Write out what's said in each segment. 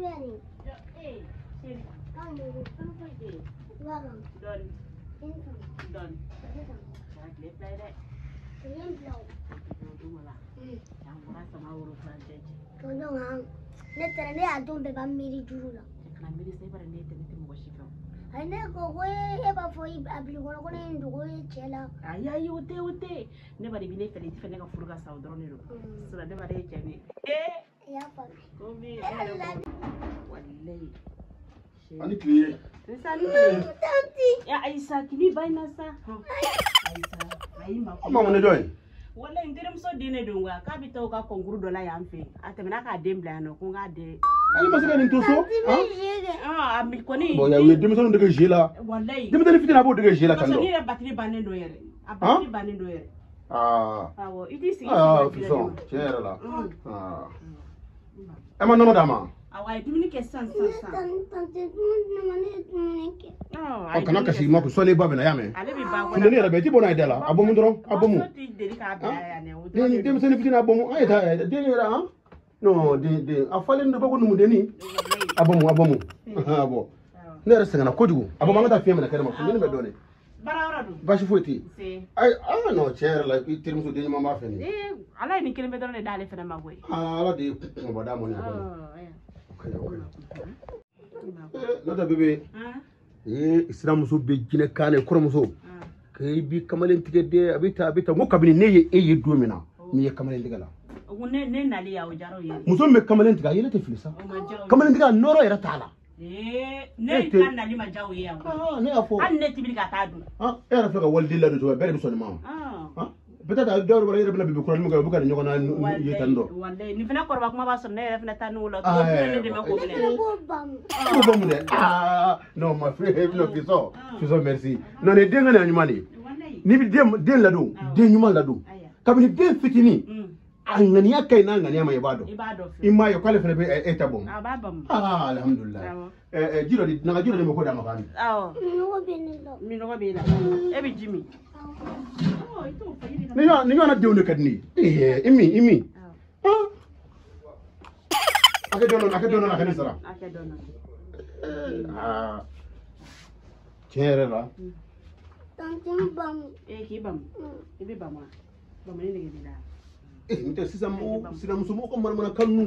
running. Hey, Siri. Welcome. Done. Income. Done. Left like that. I never go ever for you, I believe we're going to go chela. I would tell you, nobody believed that it's never for us out on you. So I never ate any. Eh, yeah, go me. What late? I'm clear. I sat me by Nasa. I'm on the door. What I didn't so dinner do, I can't talk up on good I am thing. I think I got them plan or Kunga day. I'm not going to so. I'm going to do something to the Gila. One day, you don't fit about the Gila. I'm going to battery banner. A battery banner. Ah, it is. I'm not a dama. I communicate something. I cannot see more solid Babin. I am. I live about the near Betty Bonadella. Abomundro, Abom. Then you send anything abom. I died. No, I fall in the Bogun Mudeni. Abom Abomu. There is a Kodu. Abom, that family came up. Remember, Donny. Bashifuti. I don't know, chair like it terms of the Mamma. I like me killing better than a dollar for my way. Ah, the Madame. Not a baby. It's Ramusu Begin Kane Kromoso. Can be coming to get there a bit of walk up in a domina. Me coming together. Musum come in together, come in together, no ratala. Eh, Nelly Majawi. Oh, therefore, I let me get out. Ah, therefore, I will deliver to a better son. Ah, but I don't worry about the book and you and you can do. One day, if not for Mamma's and Netanula, ah, no, my friend, no, it's all. She's a mercy. No, they didn't any money. Never them, then Ladu, then you maladu. Come in, then fit in. I'm not a can and I'm a bad. In my qualified etabum. Ah, Alhamdulillah. You did not do the Mokodaman. Oh, Minobina. Every Jimmy. Oh, I don't think you're not doing look at me. Yeah, in me. Oh, I don't know. I don't know. Cherra. Something bum. Eh, he bum. He bum. C'est un mot, c'est un mot comme un canon.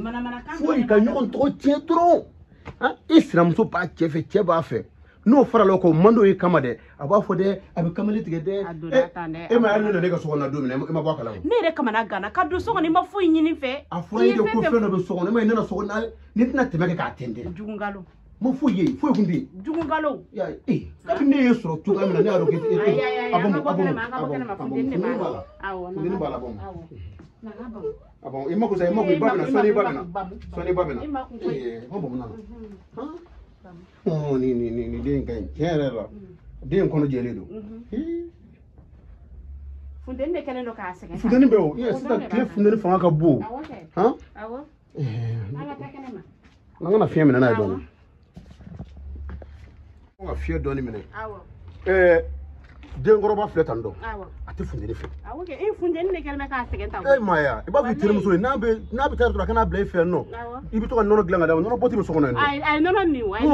Faut y gagner un trop tiens trop. Islam so pas chef et chef à faire. Nous ferons le commando et camadé. Avoir faudé avec camadé together. Et ma elle ne les gars sont en adoume. Et ma voix calme. Mais les camarades gana cadre sont en imma fouille ni fait. À fouille de coffre ne sont en imma non sont en al. N'est pas tellement qu'attendre. Djungalo. Mon fouille fouille gundi. Djungalo. Eh. Comme ne est sur tout comme la ne a roqué. Abon. Abon, il m'a causé un mauvais babin, sonné babin. Oh, ni, ding, qu'on a géré. Vous donnez qu'elle est le casse. Vous donnez beau, yes, c'est un cliff, vous donnez pour un cabou. Hein? Ah ouais? On a fait un minute. On a fait 2 minutes. Then go back flat and do. I think funding effect. Okay, if funding make a second time. Hey Maya, if I be telling you, now be telling you, I cannot blame you. No, if you talk no glanga, no body be so going. I no new. Hey,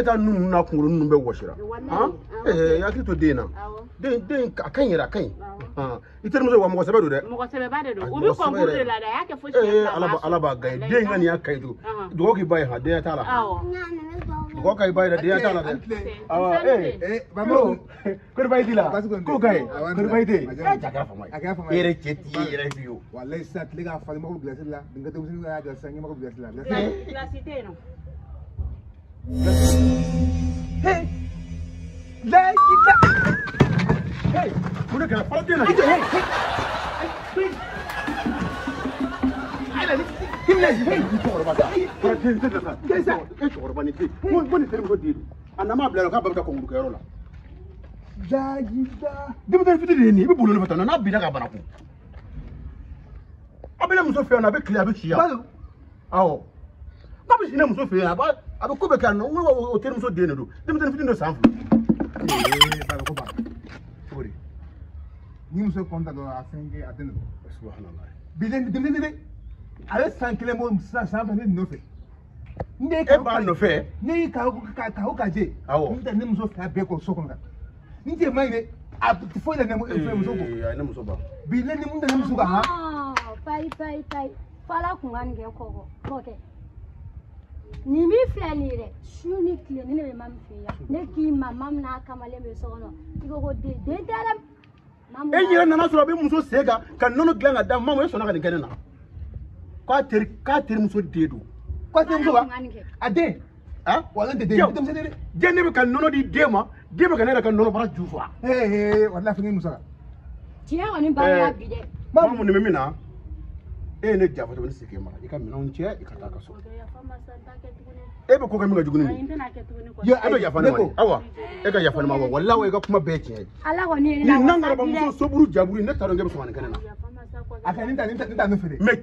that no na kunguru no be washira. Huh? Hey, I get to day now. Then I can't. Ah, if telling you, I must have do that. Must have do. Ubi kunguru la da, I can fish. Hey, alaba guy. Then I niya can't do. Do you buy her? They are tala. Go buy the day tala. Hey. Bro, goodbye, Dila. Go, guy. Goodbye, day. I can't for my. Here, Kitty, here, you. While let's start legal for the Mogul Glassilla, then get the Muslim Glassilla, Glassitano. Hey, like it. Hey, put a gun for dinner. Hey, Jagida, demi de fidèle ni, mais boulot ne fait pas. Bien à banaku. Abel nous fait un avec clé avec chia. Ah oh. Pas bien nous fait un avec quoi que non, on tire nous donner nous. Demi de fidèle de sang. Eh, pas quoi. Sorry. Ni nous contact à 5 atteindre. Subhanallah. Bien demi de. Avec 5 clés moi ça ça fait 9. Eba no fe. Ne ka ukaje. Awo. Nita ne mzo fa be ko sokonga. Nite maine a tifola ne mzo ko. Ya ne mzo ba. Bi ne munda ne mzo ga ha. Ah, pai. Fala kungani ke koko. Boke. Ni mi flanire. Shuni kile ne be mam fe ya. Ne ki mamam na kamale me sono. Iko ko de dalam. Mamu. Enye na so be mzo sega kan nono glanga da mamu so na ka de kenena. Ka ter mzo dedo. Quoi tu veux hein? Voilà des démons. Dieu ne veut qu'un non dit démon. Dieu veut qu'un non parle du foie. Eh, on a fini nous ça. Tiens, on est pas là bidé. Maman mon mimi na. Eh ne diable tu veux ce que moi. Il comme non tiens, il cata kaso. Eh beaucoup comme ga juguni. Yo, ado ya fana mali. Awa. Eh ga ya fana mawa. Wallahi eh ga kuma beke. Allah ko ni na. Ni nanga ba muso soburu jaburi ne taronge be so man kana. Akaninta no fere. Mais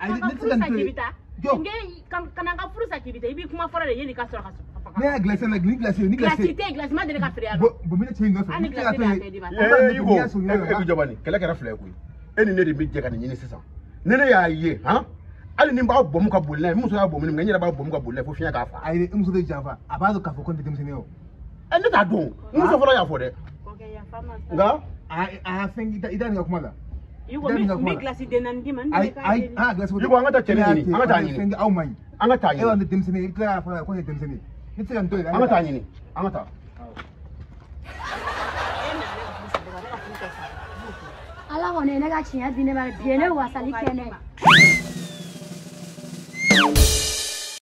eh ne Kananga Frusa Kibita, il m'a fallu les casseaux. La glace, glace, madame la frère. Vous me dites, vous me dites, vous me dites, vous me dites, you go make glassy den and demon. I glass with you. I'm not telling you. How many? I'm not telling you. I want them to me. Clear for. I want them to me. It's a good. I'm not telling you. I'm not. Allah one nega chinya bine ba bine wasali kene.